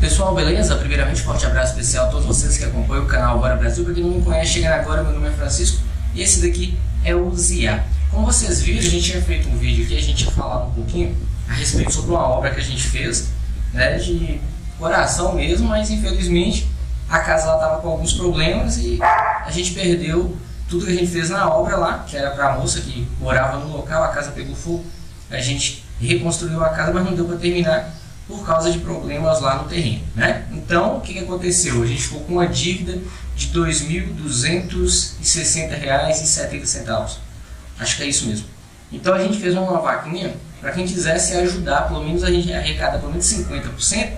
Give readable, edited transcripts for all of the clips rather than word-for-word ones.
Pessoal, beleza? Primeiramente, forte abraço especial a todos vocês que acompanham o canal Bora Brasil. Para quem não me conhece, chegando agora, meu nome é Francisco e esse daqui é o Zia. Como vocês viram, a gente tinha feito um vídeo que a gente ia falar um pouquinho a respeito sobre uma obra que a gente fez, né, de coração mesmo, mas infelizmente a casa lá estava com alguns problemas e a gente perdeu tudo que a gente fez na obra lá, que era para a moça que morava no local, a casa pegou fogo, a gente reconstruiu a casa, mas não deu para terminar por causa de problemas lá no terreno, né? Então, o que aconteceu? A gente ficou com uma dívida de R$ 2.260,70. Acho que é isso mesmo. Então, a gente fez uma vaquinha para quem quisesse ajudar, pelo menos a gente arrecada pelo menos 50%,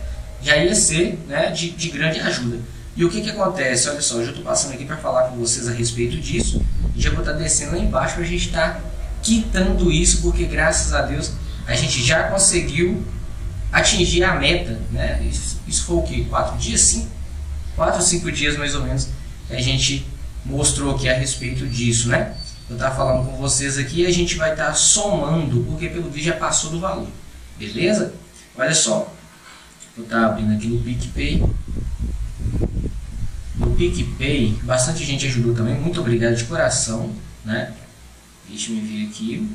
já ia ser, né, de grande ajuda. E o que acontece? Olha só, eu já estou passando aqui para falar com vocês a respeito disso. Já vou estar descendo lá embaixo para a gente estar quitando isso, porque graças a Deus a gente já conseguiu atingir a meta, né? Isso foi o que? 4 dias? Sim, 4 ou 5 dias mais ou menos que a gente mostrou aqui a respeito disso, né? Eu estava falando com vocês aqui e a gente vai estar somando, porque pelo vídeo já passou do valor, beleza? Olha só, eu estou abrindo aqui no PicPay. No PicPay, bastante gente ajudou também, muito obrigado de coração, né? Deixa eu ver aqui.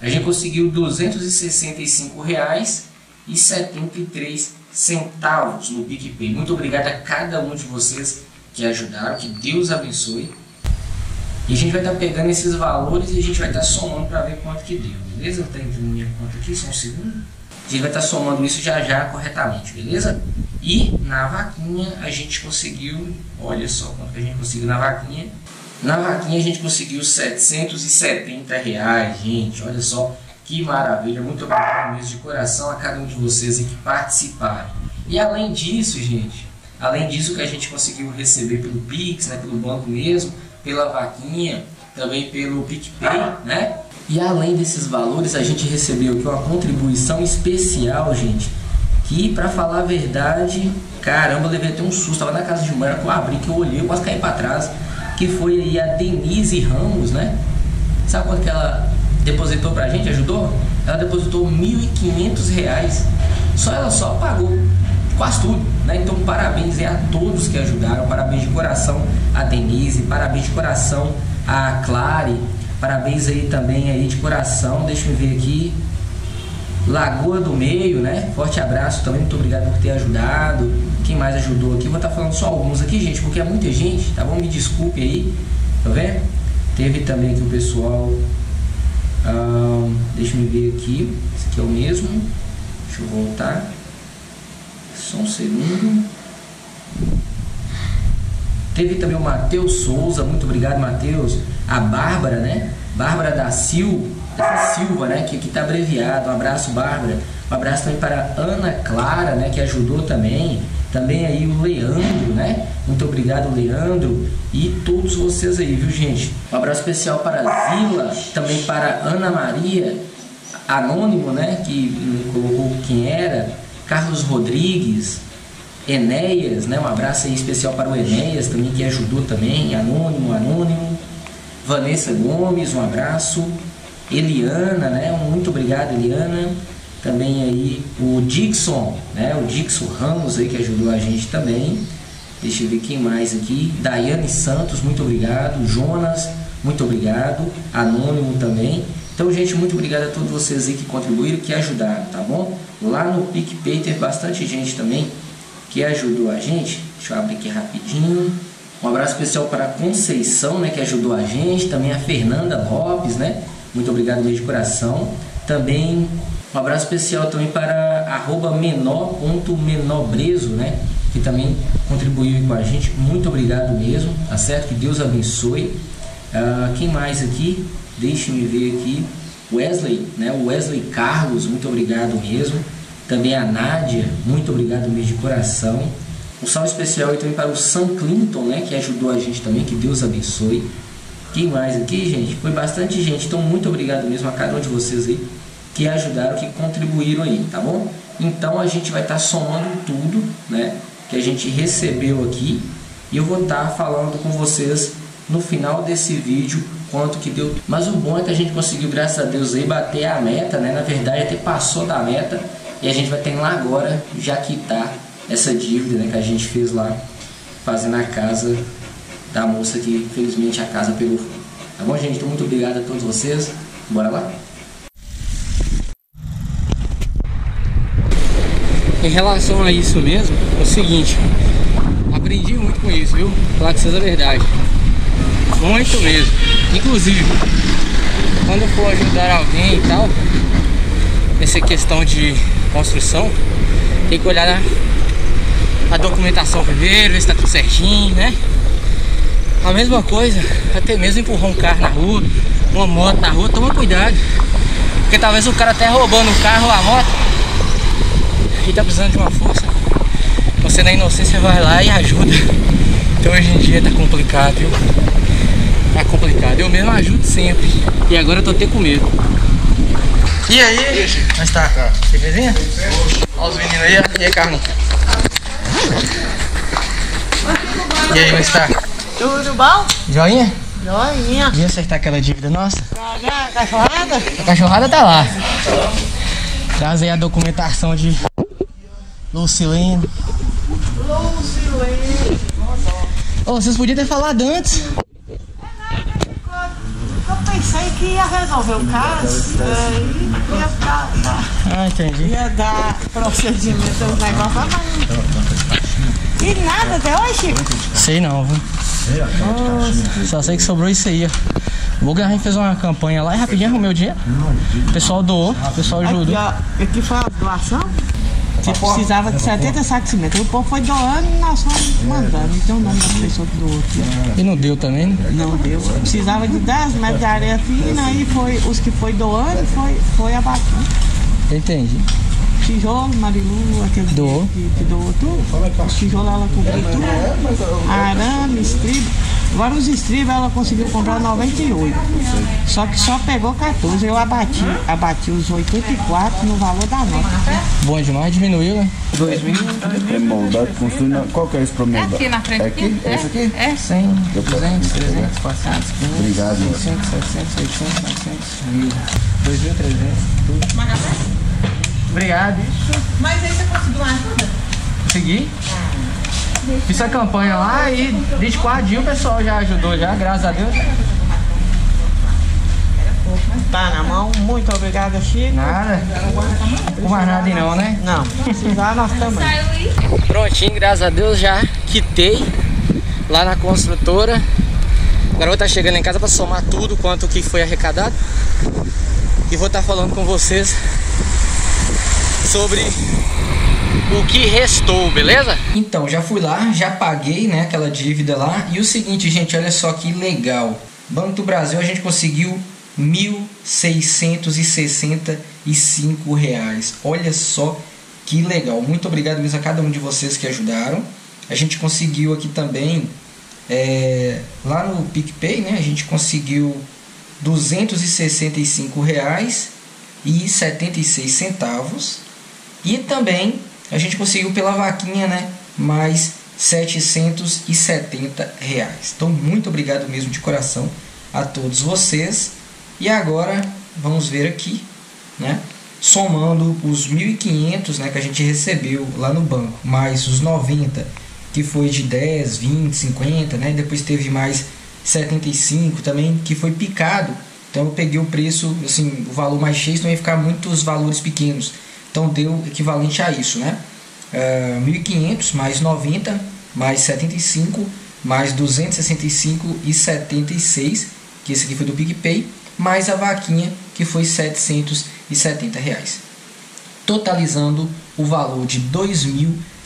A gente conseguiu R$ 265,73 no PicPay. Muito obrigado a cada um de vocês que ajudaram, que Deus abençoe. E a gente vai estar pegando esses valores e a gente vai estar somando para ver quanto que deu, beleza? Tá entrando minha conta aqui, só um segundo. A gente vai estar somando isso já corretamente, beleza? E na vaquinha a gente conseguiu, olha só quanto que a gente conseguiu na vaquinha. Na vaquinha a gente conseguiu R$ 770, gente, olha só que maravilha, muito obrigado mesmo de coração a cada um de vocês que participaram. E além disso, gente, além disso que a gente conseguiu receber pelo Pix, né, pelo banco mesmo, pela vaquinha, também pelo PicPay, né? E além desses valores a gente recebeu aqui uma contribuição especial, gente, que pra falar a verdade, caramba, eu levei até um susto, tava na casa de mãe, eu abri, que eu olhei, eu quase caí pra trás, que foi aí a Denise Ramos, né? Sabe quanto que ela depositou pra gente, ajudou? Ela depositou R$ 1.500, ela só pagou quase tudo, né? Então parabéns aí a todos que ajudaram, parabéns de coração a Denise, parabéns de coração a Clary, parabéns aí também aí de coração, deixa eu ver aqui, Lagoa do Meio, né? Forte abraço também, muito obrigado por ter ajudado. Quem mais ajudou aqui? Vou estar falando só alguns aqui, gente, porque é muita gente, tá bom? Me desculpe aí, tá vendo? Teve também aqui o pessoal, deixa eu ver aqui, esse aqui é o mesmo, deixa eu voltar, só um segundo. Teve também o Matheus Souza, muito obrigado, Matheus. A Bárbara, né? Bárbara da Silva, né? Que aqui tá abreviado. Um abraço, Bárbara. Um abraço também para Ana Clara, né? Que ajudou também. Também aí o Leandro, né? Muito obrigado, Leandro. E todos vocês aí, viu, gente? Um abraço especial para Zila, também para Ana Maria, anônimo, né? Que colocou quem era. Carlos Rodrigues, Enéas, né? Um abraço aí especial para o Enéas também, que ajudou também. Anônimo. Vanessa Gomes, um abraço. Eliana, né? Muito obrigado, Eliana. Também aí o Dixon, né? O Dixon Ramos aí que ajudou a gente também. Deixa eu ver quem mais aqui. Daiane Santos, muito obrigado. Jonas, muito obrigado. Anônimo também. Então, gente, muito obrigado a todos vocês aí que contribuíram, que ajudaram, tá bom? Lá no PicPay teve bastante gente também que ajudou a gente. Deixa eu abrir aqui rapidinho. Um abraço especial para a Conceição, né? Que ajudou a gente. Também a Fernanda Lopes, né? Muito obrigado mesmo de coração. Também um abraço especial também para @menor.menobreso, né? Que também contribuiu com a gente. Muito obrigado mesmo, tá certo? Que Deus abençoe. Quem mais aqui? Deixa-me ver aqui. Wesley, né? Wesley Carlos, muito obrigado mesmo. Também a Nádia, muito obrigado mesmo de coração. Um salve especial também para o Sam Clinton, né? Que ajudou a gente também. Que Deus abençoe. Quem mais aqui, gente? Foi bastante gente. Então, muito obrigado mesmo a cada um de vocês aí que ajudaram, que contribuíram aí, tá bom? Então, a gente vai estar somando tudo, né? Que a gente recebeu aqui. E eu vou estar falando com vocês no final desse vídeo quanto que deu. Mas o bom é que a gente conseguiu, graças a Deus, aí bater a meta, né? Na verdade, até passou da meta. E a gente vai tentar agora já quitar essa dívida, né, que a gente fez lá fazendo a casa da moça que, infelizmente, a casa pegou fogo. Tá bom, gente? Então, muito obrigado a todos vocês. Bora lá? Em relação a isso mesmo, é o seguinte, aprendi muito com isso, viu? Falar que isso é verdade. Muito mesmo. Inclusive, quando eu for ajudar alguém e tal, nessa questão de construção, tem que olhar a documentação primeiro, ver se tá tudo certinho, né? A mesma coisa, até mesmo empurrar um carro na rua, uma moto na rua, toma cuidado. Porque talvez o cara até roubando o carro ou a moto e tá precisando de uma força. Você na inocência vai lá e ajuda. Então hoje em dia tá complicado, viu? Tá complicado. Eu mesmo ajudo sempre. E agora eu tô até com medo. E aí? Mas tá, belezinha? Olha os meninos aí, ó. E aí, Carlinhos? E aí, mas tá? Tudo bom? Joinha? Joinha. E acertar aquela dívida nossa? A cachorrada? A cachorrada tá lá. Traz aí a documentação de Lucilene. Lucilene. Oh, vocês podiam ter falado antes. Eu pensei que ia resolver o caso e ia ficar. Ah, entendi. Ia dar procedimento do negócio a E nada até hoje, Chico? Sei não, viu? Nossa. Só sei que sobrou isso aí, ó. O Bulgarain fez uma campanha lá e rapidinho arrumou o dinheiro. O pessoal doou, o pessoal ajudou. Aqui foi a doação? Você precisava de 70 sacos de cimento. O povo foi doando e nós fomos mandando. Não tem o nome da pessoa do outro. E não deu também, né? Não deu. Precisava de 10 metros de areia fina e foi, os que foi doando foi abatido. Entendi. Tijolo, Marilu, aquele que doou tudo. Os tijolos ela comprou tudo. Arame, estribo. Agora os estribos ela conseguiu comprar 98. Só que só pegou 14. Eu abati os 84 no valor da nota. Bom demais, diminuiu, né? 2000. É moldado, construindo. Qual que é esse problema? É aqui na frente. É aqui? É esse aqui? É 100, 200, 300, 400, 500, 600, 700, 800, 900, 1000, 2300, tudo. Mais nada? Obrigado. Mas aí você conseguiu uma ajuda? Consegui? Fiz a campanha lá e desde 4 dias o pessoal já ajudou, já, graças a Deus. Tá na mão, muito obrigada, Chico. Nada. Não mais nada não, né? Não, precisar nós também. Prontinho, graças a Deus, já quitei lá na construtora. A garota tá chegando em casa pra somar tudo quanto que foi arrecadado. E vou estar falando com vocês sobre o que restou, beleza? Então, já fui lá, já paguei, né, aquela dívida lá. E o seguinte, gente, olha só que legal. Banco do Brasil, a gente conseguiu R$ 1.665. Olha só que legal. Muito obrigado mesmo a cada um de vocês que ajudaram. A gente conseguiu aqui também, lá no PicPay, né, a gente conseguiu R$ 265,76. E também a gente conseguiu pela vaquinha, né, mais R$ 770. Então, muito obrigado mesmo de coração a todos vocês. E agora, vamos ver aqui, né, somando os 1.500, né, que a gente recebeu lá no banco, mais os 90, que foi de 10, 20, 50, né, depois teve mais 75 também, que foi picado. Então, eu peguei o preço, assim, o valor mais cheio, senão ia ficar muitos valores pequenos. Então deu equivalente a isso, né? 1.500 mais 90 mais 75 mais 265,76, que esse aqui foi do PicPay, mais a vaquinha, que foi R$ 770. Totalizando o valor de R$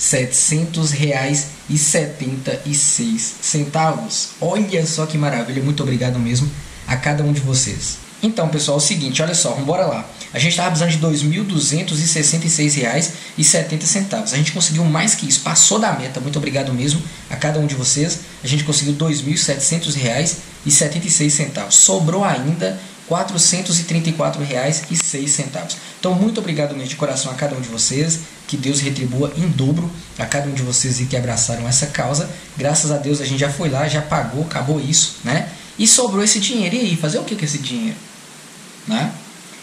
2.700,76. Olha só que maravilha, muito obrigado mesmo a cada um de vocês. Então, pessoal, é o seguinte, olha só, vamos embora lá. A gente estava precisando de R$ 2.266,70. A gente conseguiu mais que isso, passou da meta. Muito obrigado mesmo a cada um de vocês. A gente conseguiu R$ 2.700,76. Sobrou ainda R$ 434,06. Então, muito obrigado mesmo de coração a cada um de vocês. Que Deus retribua em dobro a cada um de vocês que abraçaram essa causa. Graças a Deus a gente já foi lá, já pagou, acabou isso, né? E sobrou esse dinheiro. E aí, fazer o que com esse dinheiro? Né?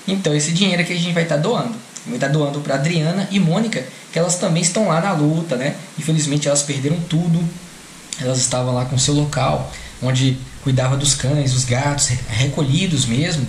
Então, esse dinheiro aqui a gente vai estar doando. Também está doando para Adriana e Mônica, que elas também estão lá na luta, né? Infelizmente elas perderam tudo. Elas estavam lá com seu local, onde cuidava dos cães, dos gatos, recolhidos mesmo.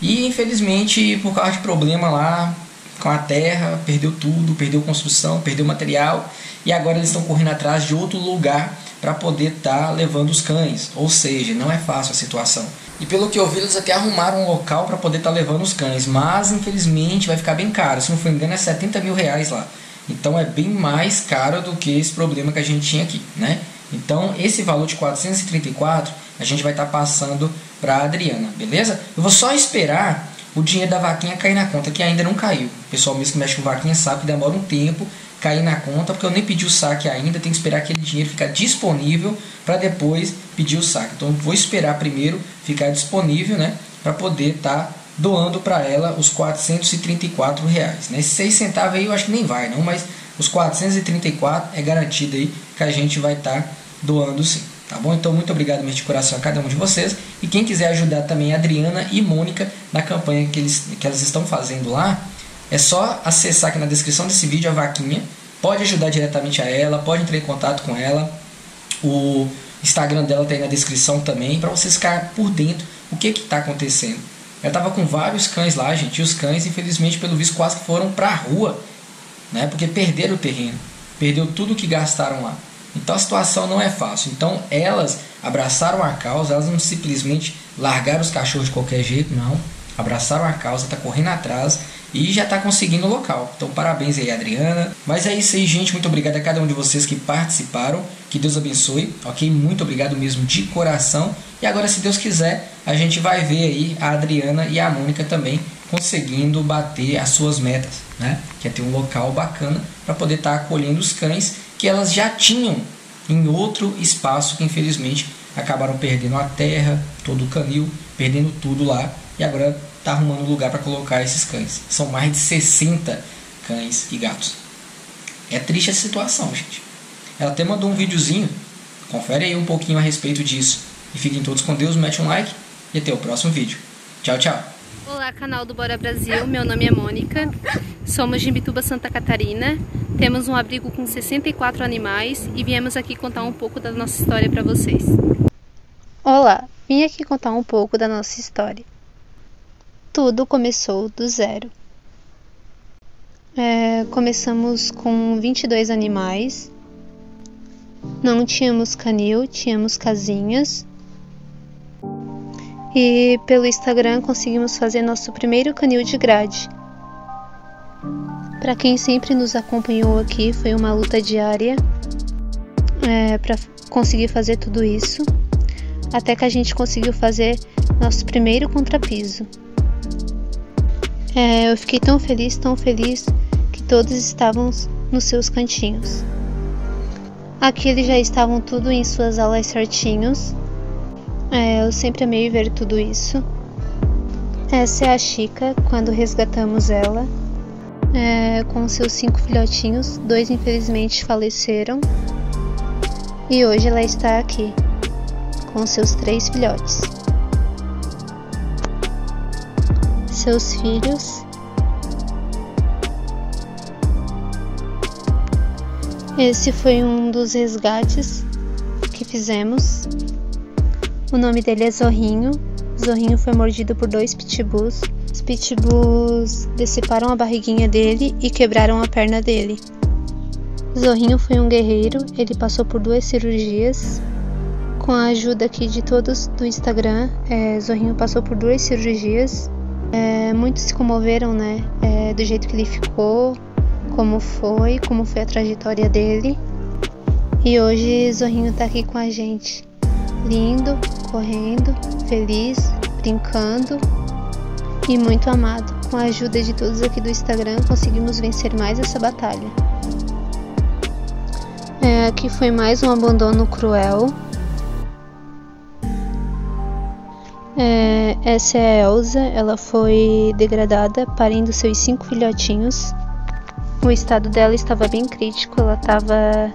E infelizmente, por causa de problema lá com a terra, perdeu tudo, perdeu construção, perdeu material. E agora eles estão correndo atrás de outro lugar para poder estar levando os cães. Ou seja, não é fácil a situação. E pelo que eu vi, eles até arrumaram um local para poder estar levando os cães. Mas infelizmente vai ficar bem caro. Se não for engano, é 70 mil reais lá. Então é bem mais caro do que esse problema que a gente tinha aqui, né? Então esse valor de 434 a gente vai estar passando para a Adriana, beleza? Eu vou só esperar o dinheiro da vaquinha cair na conta, que ainda não caiu. O pessoal mesmo que mexe com vaquinha sabe que demora um tempo cair na conta, porque eu nem pedi o saque ainda, tem que esperar aquele dinheiro ficar disponível para depois pedir o saque. Então eu vou esperar primeiro ficar disponível, né, para poder estar doando para ela os 434 reais, né? 6 centavos aí eu acho que nem vai não, mas os 434 é garantido aí que a gente vai estar doando sim, tá bom? Então muito obrigado mesmo de coração a cada um de vocês. E quem quiser ajudar também a Adriana e Mônica na campanha que elas estão fazendo lá, é só acessar aqui na descrição desse vídeo a vaquinha. Pode ajudar diretamente a ela, pode entrar em contato com ela. O Instagram dela tá aí na descrição também, para vocês ficarem por dentro o que que tá acontecendo. Ela tava com vários cães lá, gente, e os cães infelizmente pelo visto quase que foram pra rua, né? Porque perderam o terreno, perdeu tudo que gastaram lá. Então a situação não é fácil. Então elas abraçaram a causa, elas não simplesmente largaram os cachorros de qualquer jeito, não. Abraçaram a causa, tá correndo atrás e já tá conseguindo o local. Então parabéns aí, Adriana. Mas é isso aí, gente, muito obrigado a cada um de vocês que participaram. Que Deus abençoe, ok? Muito obrigado mesmo de coração. E agora, se Deus quiser, a gente vai ver aí a Adriana e a Mônica também conseguindo bater as suas metas, né? Que é ter um local bacana para poder estar acolhendo os cães que elas já tinham em outro espaço, que infelizmente acabaram perdendo a terra, todo o canil, perdendo tudo lá, e agora está arrumando um lugar para colocar esses cães. São mais de 60 cães e gatos. É triste essa situação, gente. Ela até mandou um videozinho, confere aí um pouquinho a respeito disso. E fiquem todos com Deus, mete um like e até o próximo vídeo. Tchau, tchau! Olá, canal do Bora Brasil, meu nome é Mônica, somos de Imbituba, Santa Catarina, temos um abrigo com 64 animais e viemos aqui contar um pouco da nossa história para vocês. Olá, vim aqui contar um pouco da nossa história. Tudo começou do zero. Começamos com 22 animais, não tínhamos canil, tínhamos casinhas. E pelo Instagram conseguimos fazer nosso primeiro canil de grade. Para quem sempre nos acompanhou aqui, foi uma luta diária para conseguir fazer tudo isso, até que a gente conseguiu fazer nosso primeiro contrapiso. Eu fiquei tão feliz, que todos estavam nos seus cantinhos. Aqui eles já estavam tudo em suas alas certinhos. Eu sempre amei ver tudo isso. Essa é a Chica, quando resgatamos ela, com seus 5 filhotinhos, 2 infelizmente faleceram, e hoje ela está aqui, com seus 3 filhotes. Seus filhos. Esse foi um dos resgates que fizemos. O nome dele é Zorrinho. Zorrinho foi mordido por 2 pitbulls. Os pitbulls deceparam a barriguinha dele e quebraram a perna dele. Zorrinho foi um guerreiro, ele passou por 2 cirurgias. Com a ajuda aqui de todos do Instagram, Zorrinho passou por 2 cirurgias. Muitos se comoveram, né? Do jeito que ele ficou, como foi a trajetória dele. E hoje Zorrinho tá aqui com a gente. Lindo, correndo, feliz, brincando e muito amado. Com a ajuda de todos aqui do Instagram, conseguimos vencer mais essa batalha. Aqui foi mais um abandono cruel. Essa é a Elsa, ela foi degradada, parindo seus 5 filhotinhos. O estado dela estava bem crítico, ela estava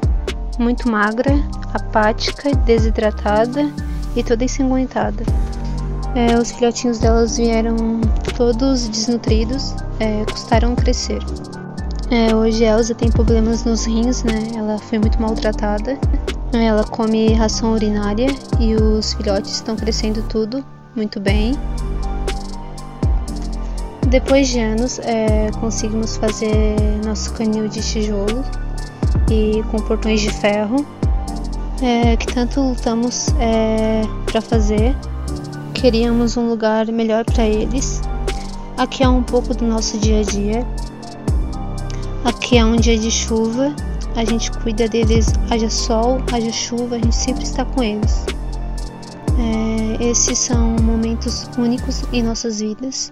muito magra, apática, desidratada e toda ensanguentada. Os filhotinhos delas vieram todos desnutridos, custaram crescer. Hoje Elsa tem problemas nos rins, né? Ela foi muito maltratada. Ela come ração urinária e os filhotes estão crescendo tudo muito bem. Depois de anos, conseguimos fazer nosso canil de tijolo e com portões de ferro, que tanto lutamos para fazer. Queríamos um lugar melhor para eles. Aqui é um pouco do nosso dia a dia. Aqui é um dia de chuva, a gente cuida deles, haja sol, haja chuva, a gente sempre está com eles. Esses são momentos únicos em nossas vidas.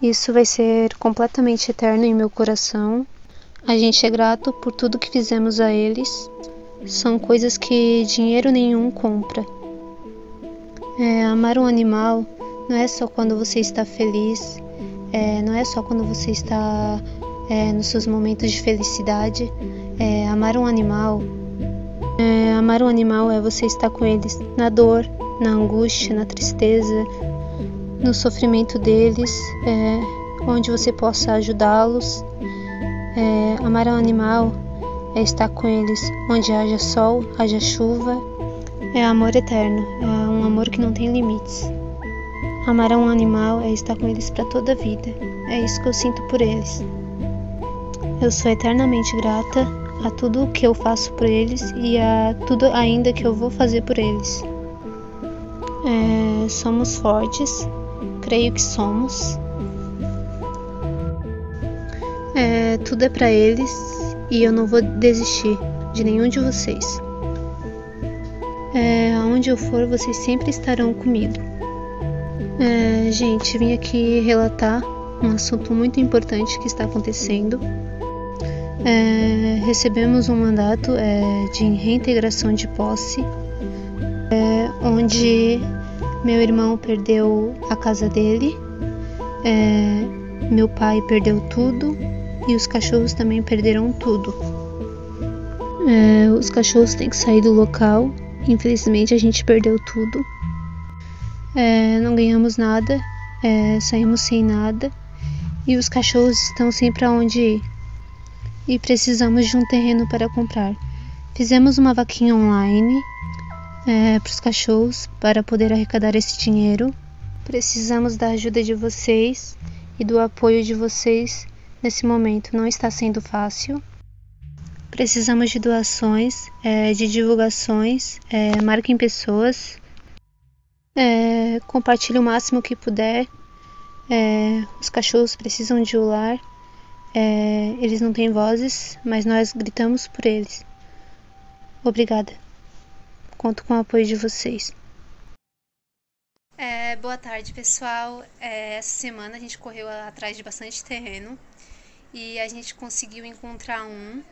Isso vai ser completamente eterno em meu coração. A gente é grato por tudo que fizemos a eles. São coisas que dinheiro nenhum compra. Amar um animal não é só quando você está feliz, não é só quando você está nos seus momentos de felicidade. Amar um animal é você estar com eles na dor, na angústia, na tristeza, no sofrimento deles, onde você possa ajudá-los. Amar um animal é estar com eles onde haja sol, haja chuva. É amor eterno, é um amor que não tem limites. Amar um animal é estar com eles para toda a vida. É isso que eu sinto por eles. Eu sou eternamente grata a tudo que eu faço por eles e a tudo ainda que eu vou fazer por eles. Somos fortes, creio que somos. Tudo é para eles e eu não vou desistir de nenhum de vocês. Aonde eu for, vocês sempre estarão comigo. Gente, vim aqui relatar um assunto muito importante que está acontecendo. Recebemos um mandato de reintegração de posse, onde meu irmão perdeu a casa dele, meu pai perdeu tudo e os cachorros também perderam tudo. Os cachorros têm que sair do local. Infelizmente a gente perdeu tudo. Não ganhamos nada, saímos sem nada e os cachorros estão sem para onde ir. E precisamos de um terreno para comprar. Fizemos uma vaquinha online para os cachorros para poder arrecadar esse dinheiro. Precisamos da ajuda de vocês e do apoio de vocês nesse momento. Não está sendo fácil. Precisamos de doações, de divulgações, marquem pessoas, compartilhe o máximo que puder. Os cachorros precisam de um lar. Eles não têm vozes, mas nós gritamos por eles. Obrigada. Conto com o apoio de vocês. Boa tarde, pessoal. Essa semana a gente correu atrás de bastante terreno e a gente conseguiu encontrar um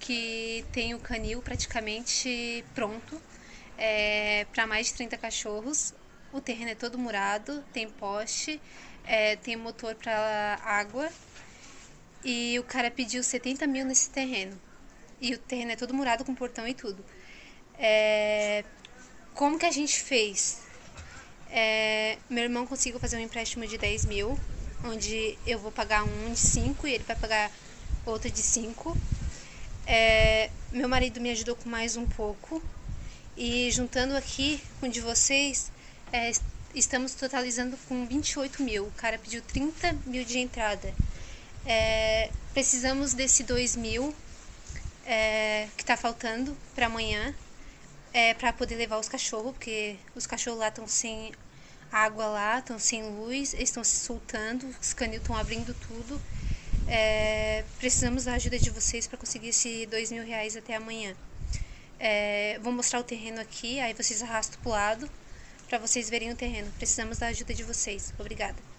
que tem o canil praticamente pronto para mais de 30 cachorros. O terreno é todo murado, tem poste, tem motor para água. E o cara pediu 70 mil nesse terreno. E o terreno é todo murado com portão e tudo. Como que a gente fez? Meu irmão conseguiu fazer um empréstimo de 10 mil, onde eu vou pagar um de 5 e ele vai pagar outro de 5. Meu marido me ajudou com mais um pouco. E juntando aqui com o de vocês, estamos totalizando com 28 mil. O cara pediu 30 mil de entrada. Precisamos desse 2 mil que está faltando para amanhã, para poder levar os cachorros, porque os cachorros lá estão sem água, lá estão sem luz, eles estão se soltando, os canil estão abrindo tudo. Precisamos da ajuda de vocês para conseguir esse 2 mil reais até amanhã. Vou mostrar o terreno aqui, aí vocês arrastam para o lado para vocês verem o terreno. Precisamos da ajuda de vocês. Obrigada.